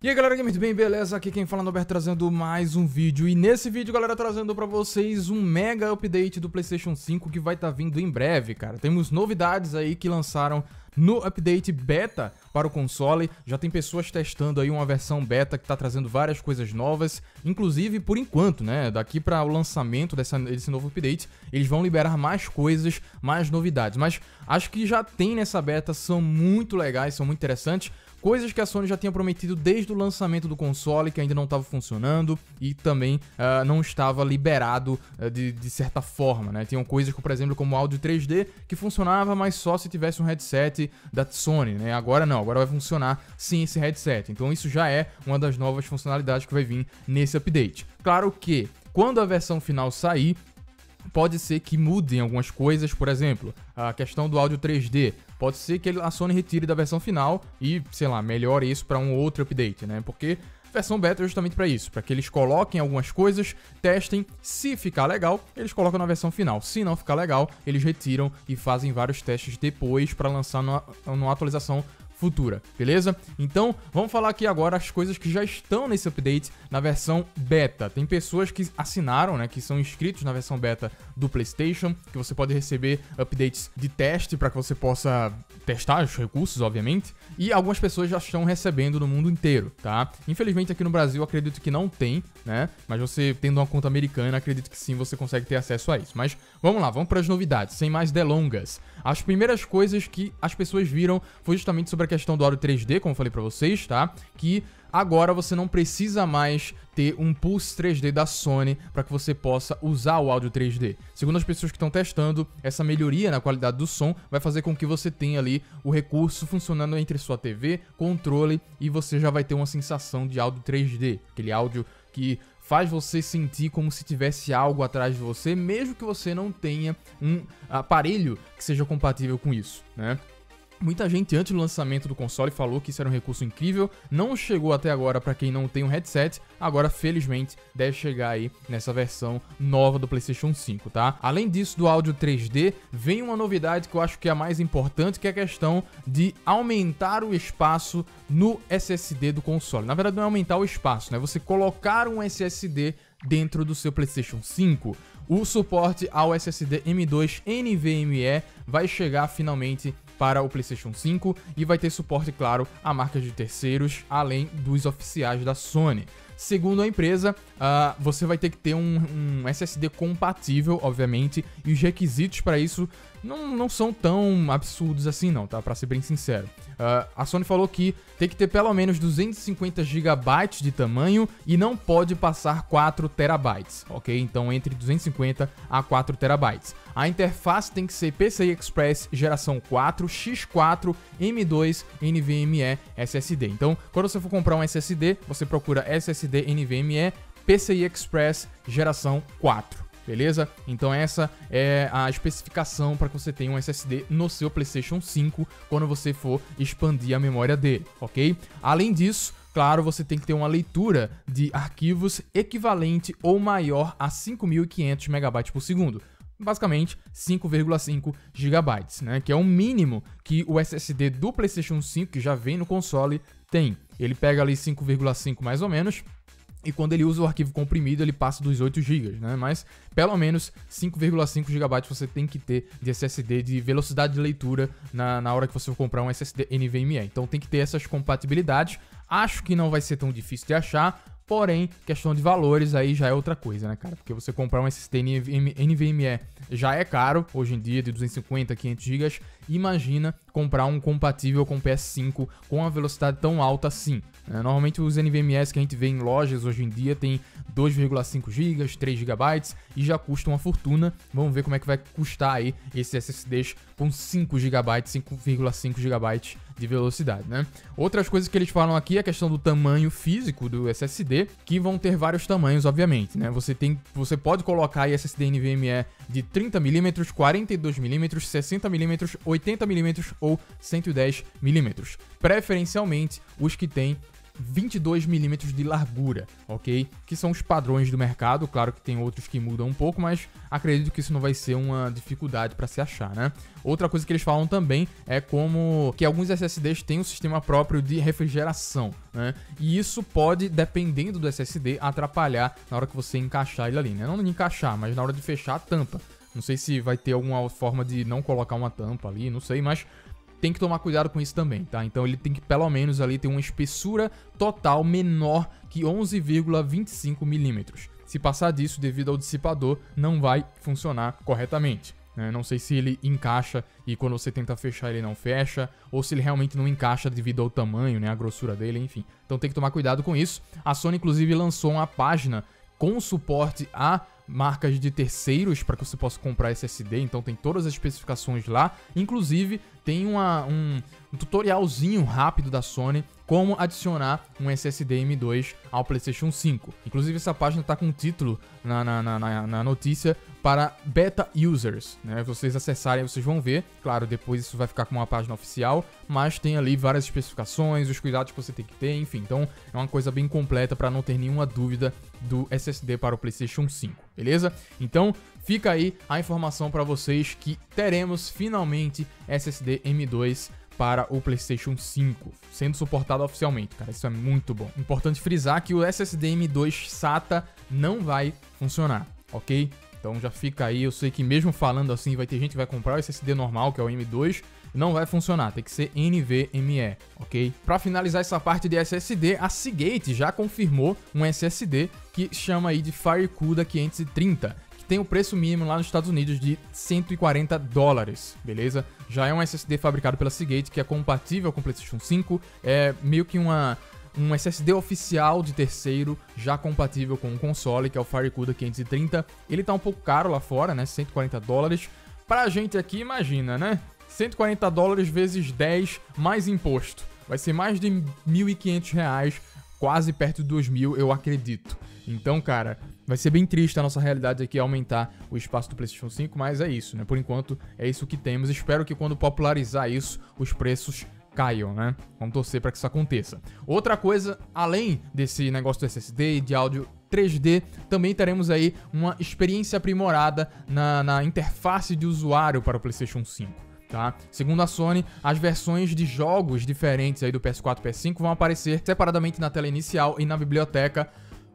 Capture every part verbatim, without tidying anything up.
E aí galera, muito bem, beleza? Aqui quem fala é o Noberto, trazendo mais um vídeo. E nesse vídeo, galera, trazendo pra vocês um mega update do PlayStation cinco que vai estar tá vindo em breve, cara. Temos novidades aí que lançaram no update beta para o console. Já tem pessoas testando aí uma versão beta que tá trazendo várias coisas novas, inclusive por enquanto, né? Daqui para o lançamento dessa, desse novo update, eles vão liberar mais coisas, mais novidades. Mas acho que já tem nessa beta, são muito legais, são muito interessantes. Coisas que a Sony já tinha prometido desde o lançamento do console, que ainda não estava funcionando e também uh, não estava liberado uh, de, de certa forma, né? Tinham coisas, por exemplo, como áudio três D, que funcionava, mas só se tivesse um headset da Sony, né? Agora não, agora vai funcionar sim esse headset. Então isso já é uma das novas funcionalidades que vai vir nesse update. Claro que, quando a versão final sair, pode ser que mudem algumas coisas, por exemplo, a questão do áudio três D. Pode ser que a Sony retire da versão final e, sei lá, melhore isso para um outro update, né? Porque versão beta é justamente para isso, para que eles coloquem algumas coisas, testem, se ficar legal, eles colocam na versão final. Se não ficar legal, eles retiram e fazem vários testes depois para lançar numa, numa atualização futura, beleza? Então, vamos falar aqui agora as coisas que já estão nesse update na versão beta. Tem pessoas que assinaram, né, que são inscritos na versão beta do PlayStation, que você pode receber updates de teste para que você possa testar os recursos, obviamente, e algumas pessoas já estão recebendo no mundo inteiro, tá? Infelizmente aqui no Brasil acredito que não tem, né? Mas você tendo uma conta americana, acredito que sim, você consegue ter acesso a isso. Mas vamos lá, vamos para as novidades, sem mais delongas. As primeiras coisas que as pessoas viram foi justamente sobre a questão do áudio três D, como eu falei pra vocês, tá? Que agora você não precisa mais ter um Pulse três D da Sony para que você possa usar o áudio três D. Segundo as pessoas que estão testando, essa melhoria na qualidade do som vai fazer com que você tenha ali o recurso funcionando entre sua T V, controle, e você já vai ter uma sensação de áudio três D, aquele áudio que faz você sentir como se tivesse algo atrás de você, mesmo que você não tenha um aparelho que seja compatível com isso, né? Muita gente antes do lançamento do console falou que isso era um recurso incrível, não chegou até agora para quem não tem um headset, agora felizmente deve chegar aí nessa versão nova do PlayStation cinco, tá? Além disso, do áudio três D, vem uma novidade que eu acho que é a mais importante, que é a questão de aumentar o espaço no S S D do console. Na verdade não é aumentar o espaço, né? Você colocar um S S D dentro do seu PlayStation cinco. O suporte ao S S D M dois N V M e vai chegar finalmente para o PlayStation cinco e vai ter suporte, claro, a marcas de terceiros, além dos oficiais da Sony. Segundo a empresa, uh, você vai ter que ter um, um S S D compatível, obviamente, e os requisitos para isso não, não são tão absurdos assim não, tá? Para ser bem sincero. Uh, a Sony falou que tem que ter pelo menos duzentos e cinquenta gigabytes de tamanho e não pode passar quatro terabytes, ok? Então entre duzentos e cinquenta a quatro terabytes. A interface tem que ser P C I Express geração quatro, X quatro, M dois, N V M e S S D. Então, quando você for comprar um S S D, você procura S S D de N V M e P C I Express geração quatro, beleza? Então essa é a especificação para que você tenha um S S D no seu PlayStation cinco quando você for expandir a memória dele, ok? Além disso, claro, você tem que ter uma leitura de arquivos equivalente ou maior a cinco mil e quinhentos megabytes por segundo. Basicamente cinco vírgula cinco gigabytes, né? Que é o mínimo que o S S D do PlayStation cinco, que já vem no console, tem. Ele pega ali cinco vírgula cinco mais ou menos, e quando ele usa o arquivo comprimido, ele passa dos oito gigas, né? Mas pelo menos cinco vírgula cinco gigabytes você tem que ter de S S D, de velocidade de leitura na, na hora que você for comprar um S S D N V M e. Então tem que ter essas compatibilidades. Acho que não vai ser tão difícil de achar. Porém, questão de valores aí já é outra coisa, né, cara? Porque você comprar um S S D N V M e já é caro, hoje em dia, de duzentos e cinquenta a quinhentos gigas. Imagina comprar um compatível com o P S cinco com uma velocidade tão alta assim. Normalmente os N V M es que a gente vê em lojas hoje em dia tem dois vírgula cinco gigas, três gigabytes e já custa uma fortuna. Vamos ver como é que vai custar aí esses S S Ds com cinco gigabytes, cinco vírgula cinco gigabytes de velocidade, né? Outras coisas que eles falam aqui é a questão do tamanho físico do S S D, que vão ter vários tamanhos, obviamente, né? Você tem, você pode colocar aí S S D N V M e de trinta milímetros, quarenta e dois milímetros, sessenta milímetros, oitenta milímetros ou cento e dez milímetros. Preferencialmente os que têm vinte e dois milímetros de largura, ok? Que são os padrões do mercado, claro que tem outros que mudam um pouco, mas acredito que isso não vai ser uma dificuldade para se achar, né? Outra coisa que eles falam também é como que alguns S S Ds têm um sistema próprio de refrigeração, né? E isso pode, dependendo do S S D, atrapalhar na hora que você encaixar ele ali, né? Não de encaixar, mas na hora de fechar a tampa. Não sei se vai ter alguma forma de não colocar uma tampa ali, não sei, mas tem que tomar cuidado com isso também, tá? Então ele tem que pelo menos ali ter uma espessura total menor que onze vírgula vinte e cinco milímetros. Se passar disso, devido ao dissipador, não vai funcionar corretamente, né? Não sei se ele encaixa e quando você tenta fechar ele não fecha, ou se ele realmente não encaixa devido ao tamanho, né? A grossura dele, enfim. Então tem que tomar cuidado com isso. A Sony, inclusive, lançou uma página com suporte a marcas de terceiros para que você possa comprar S S D, então tem todas as especificações lá, inclusive tem uma, um, um tutorialzinho rápido da Sony como adicionar um S S D M dois ao PlayStation cinco. Inclusive essa página está com um título na, na, na, na notícia para beta users, né? Vocês acessarem, vocês vão ver, claro, depois isso vai ficar com uma página oficial, mas tem ali várias especificações, os cuidados que você tem que ter, enfim, então é uma coisa bem completa para não ter nenhuma dúvida do S S D para o PlayStation cinco. Beleza? Então fica aí a informação para vocês que teremos finalmente S S D M dois para o PlayStation cinco, sendo suportado oficialmente, cara, isso é muito bom. Importante frisar que o S S D M dois SATA não vai funcionar, ok? Então já fica aí, eu sei que mesmo falando assim, vai ter gente que vai comprar o S S D normal, que é o M dois, não vai funcionar, tem que ser N V M E, ok? Para finalizar essa parte de S S D, a Seagate já confirmou um S S D que chama aí de FireCuda quinhentos e trinta, que tem o preço mínimo lá nos Estados Unidos de cento e quarenta dólares, beleza? Já é um S S D fabricado pela Seagate, que é compatível com o PlayStation cinco, é meio que uma... um S S D oficial de terceiro, já compatível com o console, que é o FireCuda quinhentos e trinta. Ele tá um pouco caro lá fora, né? cento e quarenta dólares. Pra gente aqui, imagina, né? cento e quarenta dólares vezes dez, mais imposto. Vai ser mais de mil e quinhentos reais, quase perto de dois mil, eu acredito. Então, cara, vai ser bem triste a nossa realidade aqui aumentar o espaço do PlayStation cinco, mas é isso, né? Por enquanto, é isso que temos. Espero que quando popularizar isso, os preços caiam, né? Vamos torcer para que isso aconteça. Outra coisa, além desse negócio do S S D e de áudio três D, também teremos aí uma experiência aprimorada na, na interface de usuário para o PlayStation cinco, tá? Segundo a Sony, as versões de jogos diferentes aí do P S quatro e P S cinco vão aparecer separadamente na tela inicial e na biblioteca.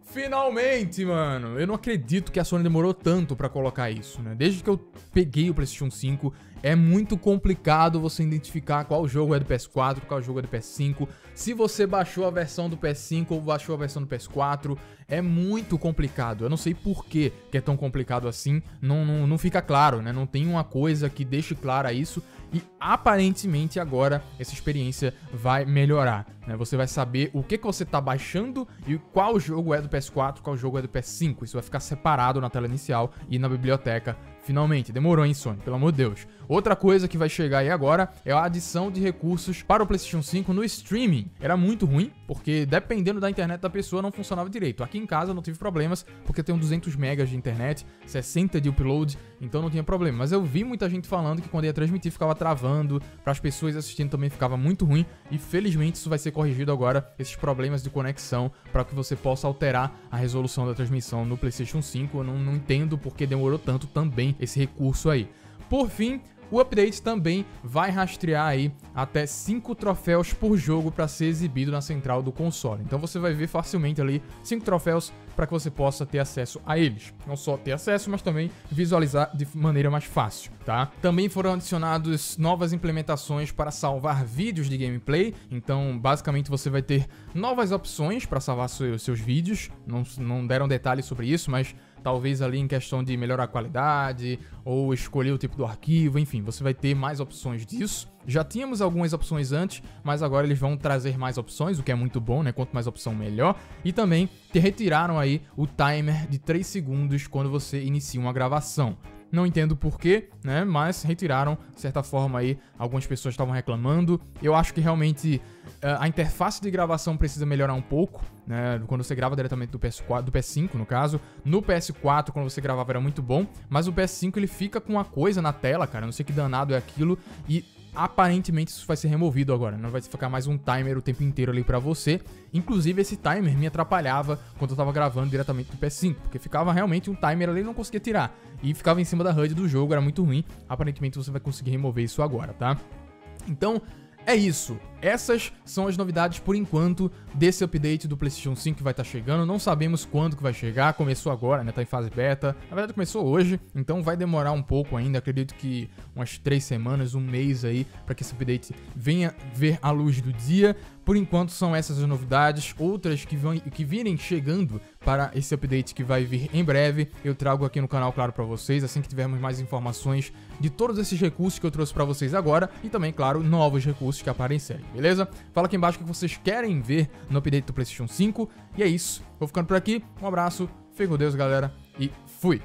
Finalmente, mano! Eu não acredito que a Sony demorou tanto pra colocar isso, né? Desde que eu peguei o PlayStation cinco, é muito complicado você identificar qual jogo é do P S quatro, qual jogo é do P S cinco. Se você baixou a versão do P S cinco ou baixou a versão do P S quatro, é muito complicado. Eu não sei por que é tão complicado assim, não, não, não fica claro, né? Não tem uma coisa que deixe clara isso. E aparentemente agora essa experiência vai melhorar, né? Você vai saber o que, que você está baixando e qual jogo é do P S quatro, qual jogo é do P S cinco. Isso vai ficar separado na tela inicial e na biblioteca. Finalmente, demorou, hein, Sony? Pelo amor de Deus. Outra coisa que vai chegar aí agora é a adição de recursos para o PlayStation cinco no streaming. Era muito ruim, porque dependendo da internet da pessoa não funcionava direito. Aqui em casa eu não tive problemas, porque eu tenho duzentos megas de internet, sessenta de upload, então não tinha problema. Mas eu vi muita gente falando que quando ia transmitir ficava travando, para as pessoas assistindo também ficava muito ruim, e felizmente isso vai ser corrigido agora, esses problemas de conexão, para que você possa alterar a resolução da transmissão no PlayStation cinco. Eu não, não entendo porque demorou tanto também esse recurso aí. Por fim, o update também vai rastrear aí até cinco troféus por jogo para ser exibido na central do console. Então você vai ver facilmente ali cinco troféus para que você possa ter acesso a eles. Não só ter acesso, mas também visualizar de maneira mais fácil, tá? Também foram adicionadas novas implementações para salvar vídeos de gameplay. Então, basicamente, você vai ter novas opções para salvar seu, seus vídeos. Não, não deram detalhes sobre isso, mas talvez ali em questão de melhorar a qualidade ou escolher o tipo do arquivo, enfim, você vai ter mais opções disso. Já tínhamos algumas opções antes, mas agora eles vão trazer mais opções, o que é muito bom, né? Quanto mais opção, melhor. E também retiraram aí o timer de três segundos quando você inicia uma gravação. Não entendo porquê, né? Mas retiraram, de certa forma aí, algumas pessoas estavam reclamando. Eu acho que realmente a interface de gravação precisa melhorar um pouco, né? Quando você grava diretamente do P S quatro, do P S cinco, no caso. No P S quatro, quando você gravava, era muito bom. Mas o P S cinco, ele fica com uma coisa na tela, cara. Não sei que danado é aquilo. E aparentemente isso vai ser removido agora, não vai ficar mais um timer o tempo inteiro ali pra você. Inclusive esse timer me atrapalhava quando eu tava gravando diretamente do P S cinco, porque ficava realmente um timer ali e não conseguia tirar, e ficava em cima da H U D do jogo, era muito ruim. Aparentemente você vai conseguir remover isso agora, tá? Então é isso, essas são as novidades por enquanto desse update do PlayStation cinco que vai estar chegando. Não sabemos quando que vai chegar, começou agora, né, tá em fase beta, na verdade começou hoje, então vai demorar um pouco ainda, acredito que umas três semanas, um mês aí, para que esse update venha ver a luz do dia. Por enquanto são essas as novidades, outras que, vão, que virem chegando para esse update que vai vir em breve, eu trago aqui no canal, claro, para vocês, assim que tivermos mais informações de todos esses recursos que eu trouxe para vocês agora, e também, claro, novos recursos que aparecerem, beleza? Fala aqui embaixo o que vocês querem ver no update do PlayStation cinco, e é isso, vou ficando por aqui, um abraço, fique com Deus, galera, e fui!